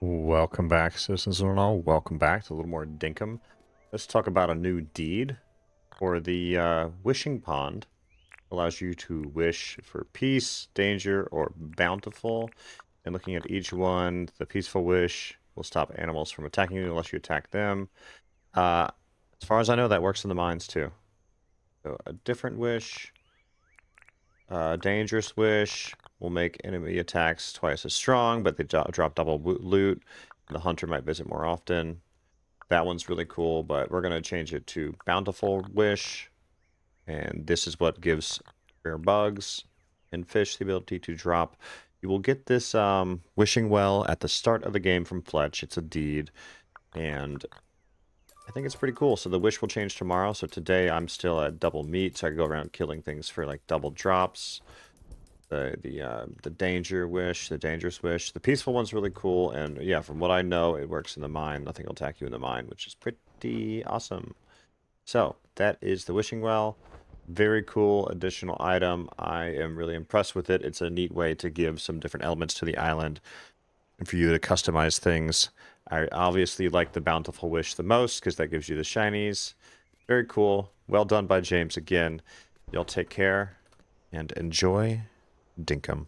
Welcome back, citizens and all. Welcome back to a little more Dinkum. Let's talk about a new deed for the wishing pond. Allows you to wish for peace, danger, or bountiful. And looking at each one, the peaceful wish will stop animals from attacking you unless you attack them. As far as I know, that works in the mines too. So a different wish, dangerous wish. Will make enemy attacks twice as strong, but they drop double loot. And the hunter might visit more often. That one's really cool, but we're going to change it to Bountiful Wish. And this is what gives rare bugs and fish the ability to drop. You will get this Wishing Well at the start of the game from Fletch. It's a deed, and I think it's pretty cool. So the wish will change tomorrow. So today I'm still at double meat, so I can go around killing things for like double drops. The danger wish, the dangerous wish. The peaceful one's really cool, and yeah, from what I know, it works in the mine. Nothing will attack you in the mine, which is pretty awesome. So, that is the Wishing Well. Very cool additional item. I am really impressed with it. It's a neat way to give some different elements to the island and for you to customize things. I obviously like the Bountiful Wish the most because that gives you the shinies. Very cool. Well done by James again. Y'all take care and enjoy Dinkum.